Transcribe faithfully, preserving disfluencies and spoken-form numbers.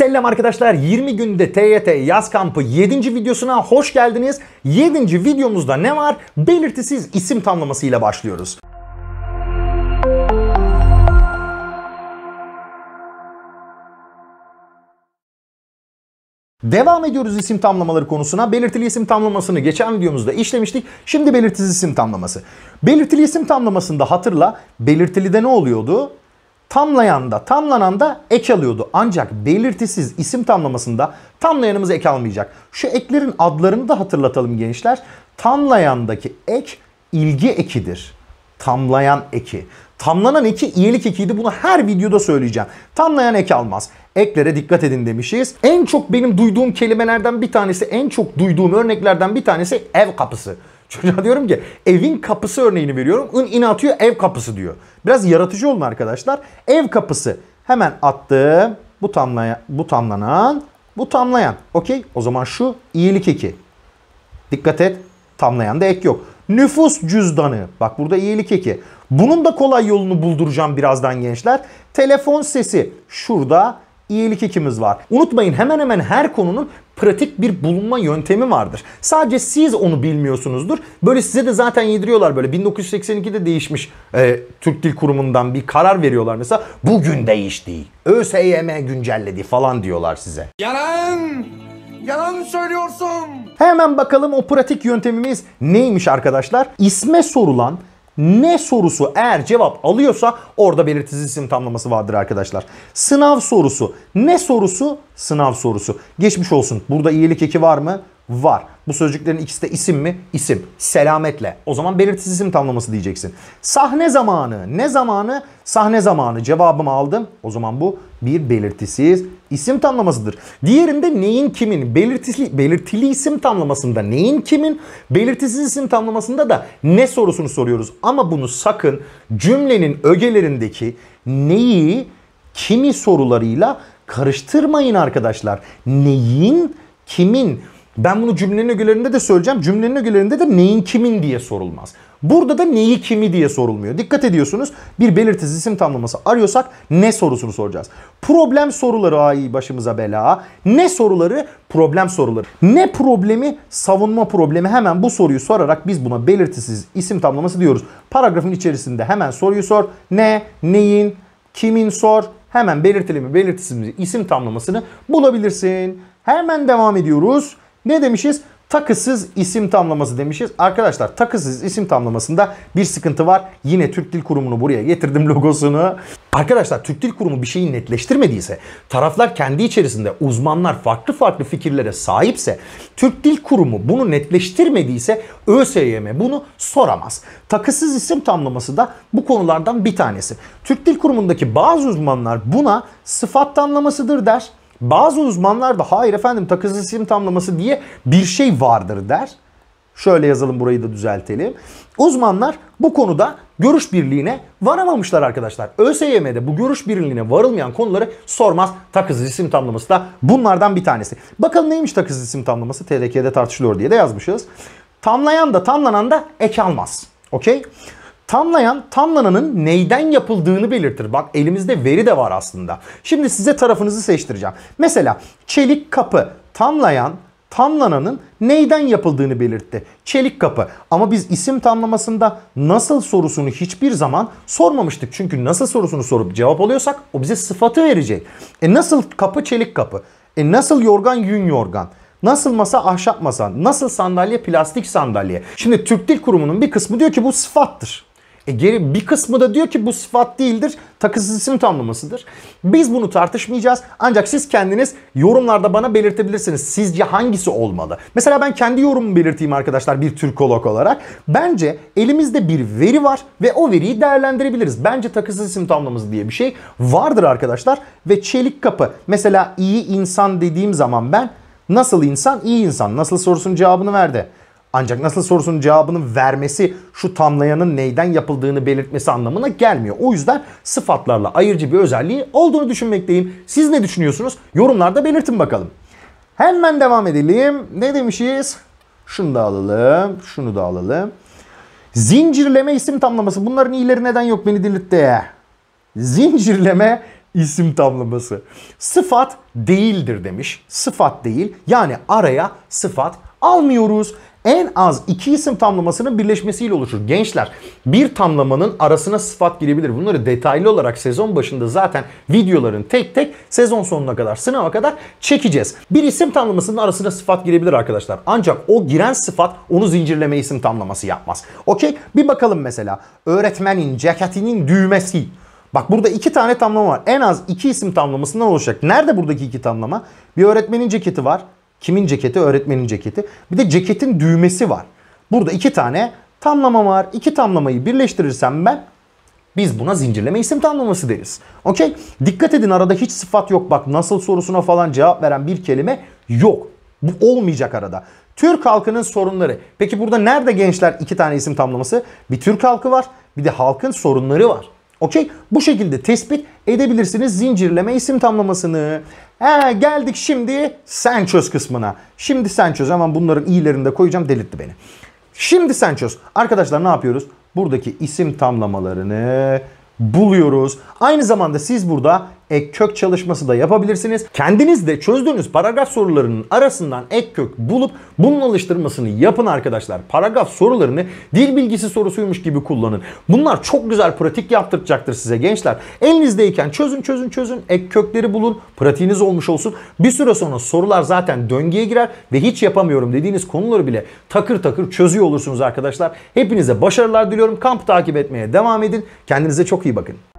Selam arkadaşlar, yirmi günde T Y T Yaz Kampı yedinci videosuna hoş geldiniz. yedinci videomuzda ne var? Belirtisiz isim tamlamasıyla başlıyoruz. Devam ediyoruz isim tamlamaları konusuna. Belirtili isim tamlamasını geçen videomuzda işlemiştik. Şimdi belirtisiz isim tamlaması. Belirtili isim tamlamasında hatırla, belirtilide ne oluyordu? Tamlayan da tamlanan da ek alıyordu. Ancak belirtisiz isim tamlamasında tamlayanımız ek almayacak. Şu eklerin adlarını da hatırlatalım gençler. Tamlayandaki ek ilgi ekidir. Tamlayan eki. Tamlanan eki iyilik ekiydi. Bunu her videoda söyleyeceğim. Tamlayan ek almaz. Eklere dikkat edin demişiz. En çok benim duyduğum kelimelerden bir tanesi, en çok duyduğum örneklerden bir tanesi ev kapısı. Çocuğa diyorum ki evin kapısı örneğini veriyorum. Ün in atıyor, ev kapısı diyor. Biraz yaratıcı olun arkadaşlar. Ev kapısı hemen attım. Bu tamlayan, bu tamlanan, bu tamlayan. Okey. O zaman şu iyilik eki. Dikkat et. Tamlayan da ek yok. Nüfus cüzdanı. Bak burada iyilik eki. Bunun da kolay yolunu bulduracağım birazdan gençler. Telefon sesi. Şurada iyilik ekimiz var. Unutmayın, hemen hemen her konunun pratik bir bulunma yöntemi vardır. Sadece siz onu bilmiyorsunuzdur. Böyle size de zaten yediriyorlar böyle. bin dokuz yüz seksen iki'de değişmiş e, Türk Dil Kurumu'ndan bir karar veriyorlar mesela. Bugün değişti. ÖSYM güncelledi falan diyorlar size. Yalan! Yalan söylüyorsun! Hemen bakalım o pratik yöntemimiz neymiş arkadaşlar? İsme sorulan ne sorusu eğer cevap alıyorsa orada belirtisiz isim tamlaması vardır arkadaşlar. Sınav sorusu. Ne sorusu? Sınav sorusu. Geçmiş olsun. Burada iyilik eki var mı? Var. Bu sözcüklerin ikisi de isim mi? İsim. Selametle. O zaman belirtisiz isim tamlaması diyeceksin. Sahne zamanı. Ne zamanı? Sahne zamanı. Cevabımı aldım. O zaman bu bir belirtisiz isim tamlamasıdır. Diğerinde neyin kimin? Belirtili, belirtili isim tamlamasında neyin kimin? Belirtisiz isim tamlamasında da ne sorusunu soruyoruz. Ama bunu sakın cümlenin ögelerindeki neyi, kimi sorularıyla karıştırmayın arkadaşlar. Neyin, kimin? Ben bunu cümlenin ögelerinde de söyleyeceğim. Cümlenin ögelerinde de neyin kimin diye sorulmaz. Burada da neyi kimi diye sorulmuyor. Dikkat ediyorsunuz. Bir belirtisiz isim tamlaması arıyorsak ne sorusunu soracağız. Problem soruları. Ay başımıza bela. Ne soruları? Problem soruları. Ne problemi? Savunma problemi. Hemen bu soruyu sorarak biz buna belirtisiz isim tamlaması diyoruz. Paragrafın içerisinde hemen soruyu sor. Ne? Neyin? Kimin sor? Hemen belirtili mi belirtisiz mi isim tamlamasını bulabilirsin. Hemen devam ediyoruz. Ne demişiz? Takısız isim tamlaması demişiz. Arkadaşlar takısız isim tamlamasında bir sıkıntı var. Yine Türk Dil Kurumu'nu buraya getirdim, logosunu. Arkadaşlar Türk Dil Kurumu bir şeyi netleştirmediyse, taraflar kendi içerisinde uzmanlar farklı farklı fikirlere sahipse, Türk Dil Kurumu bunu netleştirmediyse ÖSYM bunu soramaz. Takısız isim tamlaması da bu konulardan bir tanesi. Türk Dil Kurumu'ndaki bazı uzmanlar buna sıfat tamlamasıdır der. Bazı uzmanlar da hayır efendim takısız isim tamlaması diye bir şey vardır der. Şöyle yazalım, burayı da düzeltelim. Uzmanlar bu konuda görüş birliğine varamamışlar arkadaşlar. ÖSYM'de bu görüş birliğine varılmayan konuları sormaz. Takısız isim tamlaması da bunlardan bir tanesi. Bakalım neymiş takısız isim tamlaması? T D K'de tartışılıyor diye de yazmışız. Tamlayan da tamlanan da ek almaz. Okey? Tamlayan, tamlananın neyden yapıldığını belirtir. Bak elimizde veri de var aslında. Şimdi size tarafınızı seçtireceğim. Mesela çelik kapı. Tamlayan, tamlananın neyden yapıldığını belirtti. Çelik kapı. Ama biz isim tamlamasında nasıl sorusunu hiçbir zaman sormamıştık. Çünkü nasıl sorusunu sorup cevap alıyorsak o bize sıfatı verecek. E nasıl kapı? Çelik kapı. E nasıl yorgan? Yün yorgan. Nasıl masa? Ahşap masa. Nasıl sandalye? Plastik sandalye. Şimdi Türk Dil Kurumu'nun bir kısmı diyor ki bu sıfattır. E geri bir kısmı da diyor ki bu sıfat değildir, takısız isim tamlamasıdır. Biz bunu tartışmayacağız. Ancak siz kendiniz yorumlarda bana belirtebilirsiniz. Sizce hangisi olmalı? Mesela ben kendi yorumumu belirteyim arkadaşlar bir Türkolog olarak. Bence elimizde bir veri var ve o veriyi değerlendirebiliriz. Bence takısız isim tamlaması diye bir şey vardır arkadaşlar. Ve çelik kapı. Mesela iyi insan dediğim zaman ben nasıl insan? İyi insan. Nasıl sorusunun cevabını verdi. Ancak nasıl sorusunun cevabını vermesi şu tamlayanın neyden yapıldığını belirtmesi anlamına gelmiyor. O yüzden sıfatlarla ayırıcı bir özelliği olduğunu düşünmekteyim. Siz ne düşünüyorsunuz? Yorumlarda belirtin bakalım. Hemen devam edelim. Ne demişiz? Şunu da alalım. Şunu da alalım. Zincirleme isim tamlaması. Bunların iyileri neden yok beni delirtti? Zincirleme İsim tamlaması. Sıfat değildir demiş. Sıfat değil. Yani araya sıfat almıyoruz. En az iki isim tamlamasının birleşmesiyle oluşur. Gençler, bir tamlamanın arasına sıfat girebilir. Bunları detaylı olarak sezon başında zaten videoların tek tek sezon sonuna kadar, sınava kadar çekeceğiz. Bir isim tamlamasının arasına sıfat girebilir arkadaşlar. Ancak o giren sıfat onu zincirleme isim tamlaması yapmaz. Okey, bir bakalım mesela. Öğretmenin ceketinin düğmesi. Bak, burada iki tane tamlama var. En az iki isim tamlamasından oluşacak. Nerede buradaki iki tamlama? Bir öğretmenin ceketi var. Kimin ceketi? Öğretmenin ceketi. Bir de ceketin düğmesi var. Burada iki tane tamlama var. İki tamlamayı birleştirirsem ben, biz buna zincirleme isim tamlaması deriz. Okey? Dikkat edin, arada hiç sıfat yok. Bak, nasıl sorusuna falan cevap veren bir kelime yok. Bu olmayacak arada. Türk halkının sorunları. Peki burada nerede gençler iki tane isim tamlaması? Bir Türk halkı var, bir de halkın sorunları var. Okey? Bu şekilde tespit edebilirsiniz zincirleme isim tamlamasını. He, geldik şimdi sen çöz kısmına. Şimdi sen çöz. Hemen bunların i'lerini de koyacağım. Delirtti beni. Şimdi sen çöz. Arkadaşlar ne yapıyoruz? Buradaki isim tamlamalarını buluyoruz. Aynı zamanda siz burada ek kök çalışması da yapabilirsiniz. Kendiniz de çözdüğünüz paragraf sorularının arasından ek kök bulup bunun alıştırmasını yapın arkadaşlar. Paragraf sorularını dil bilgisi sorusuymuş gibi kullanın. Bunlar çok güzel pratik yaptıracaktır size gençler. Elinizdeyken çözün çözün çözün. Ek kökleri bulun. Pratiğiniz olmuş olsun. Bir süre sonra sorular zaten döngüye girer ve hiç yapamıyorum dediğiniz konuları bile takır takır çözüyor olursunuz arkadaşlar. Hepinize başarılar diliyorum. Kampı takip etmeye devam edin. Kendinize çok iyi bakın.